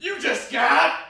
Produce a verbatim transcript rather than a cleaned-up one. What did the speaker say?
You just got